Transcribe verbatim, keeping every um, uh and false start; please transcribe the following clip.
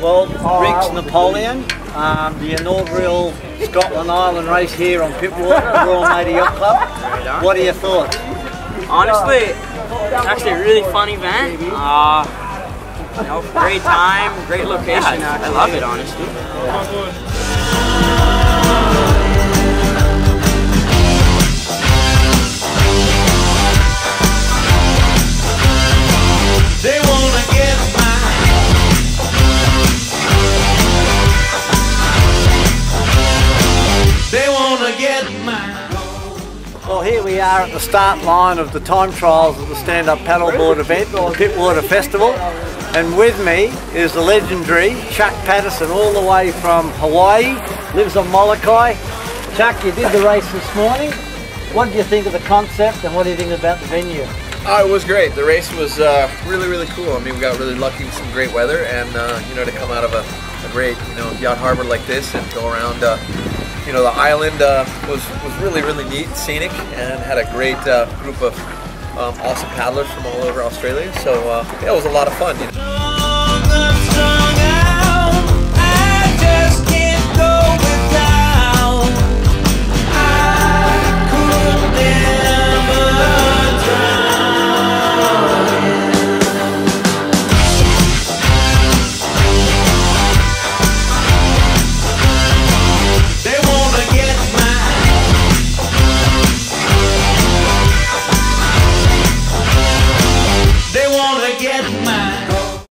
Well, Rick's Napoleon, um, the inaugural Scotland Island race here on Pitwater, Royal Matey Yacht Club. What are your thoughts? Honestly, it's actually a really fun event. Uh, you know, great time, great location. Yeah, I love it, honestly. Yeah. Well, here we are at the start line of the time trials of the Stand Up Paddleboard event, the Pitwater Festival, and with me is the legendary Chuck Patterson, all the way from Hawaii, lives on Molokai. Chuck, you did the race this morning. What do you think of the concept and what do you think about the venue? Oh, it was great. The race was uh, really, really cool. I mean, we got really lucky with some great weather, and uh, you know, to come out of a, a great, you know, yacht harbour like this and go around. Uh, You know, the island uh, was, was really, really neat, scenic, and had a great uh, group of um, awesome paddlers from all over Australia. So, uh, yeah, it was a lot of fun. You know?